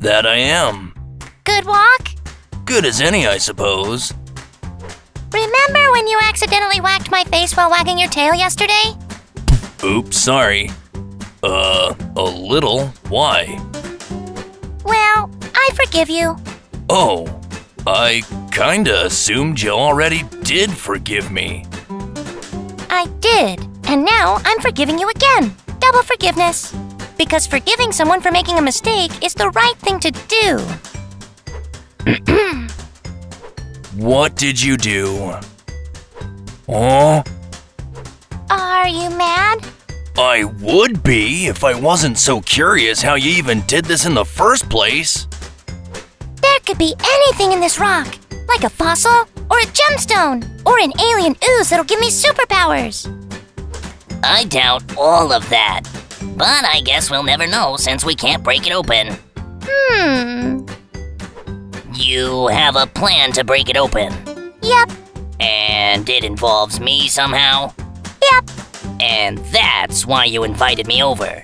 That I am. Good walk? Good as any, I suppose. Remember when you accidentally whacked my face while wagging your tail yesterday? Oops, sorry. A little? Why? Well, I forgive you. Oh, I kinda assumed you already did forgive me. I did, and now I'm forgiving you again. Double forgiveness. Because forgiving someone for making a mistake is the right thing to do. What did you do? Huh? Are you mad? I would be if I wasn't so curious how you even did this in the first place. There could be anything in this rock, like a fossil, or a gemstone, or an alien ooze that'll give me superpowers. I doubt all of that, but I guess we'll never know since we can't break it open. You have a plan to break it open? Yep. And it involves me somehow? Yep. And that's why you invited me over?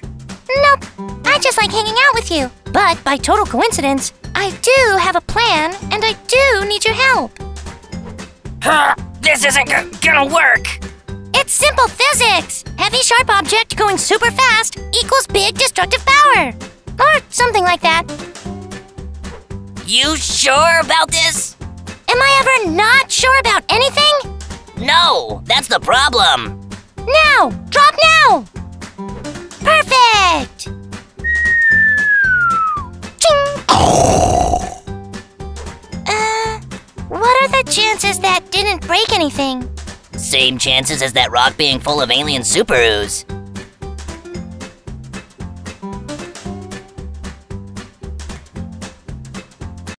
Nope. I just like hanging out with you. But by total coincidence, I do have a plan and I do need your help. This isn't gonna work. It's simple physics. Heavy sharp object going super fast equals big destructive power. Or something like that. You sure about this? Am I ever not sure about anything? No, that's the problem. Now! Drop now! Perfect! Ching! What are the chances that didn't break anything? Same chances as that rock being full of alien super ooze.